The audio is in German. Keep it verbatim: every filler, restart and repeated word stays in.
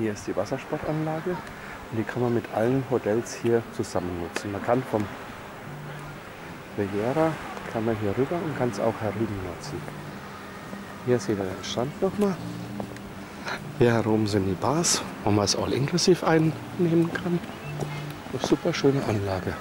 Hier ist die Wassersportanlage und die kann man mit allen Hotels hier zusammen nutzen. Man kann vom Bejera kann man hier rüber und kann es auch herüben nutzen. Hier seht ihr den Strand nochmal. Hier herum sind die Bars, wo man es all inklusiv einnehmen kann. Eine super schöne Anlage.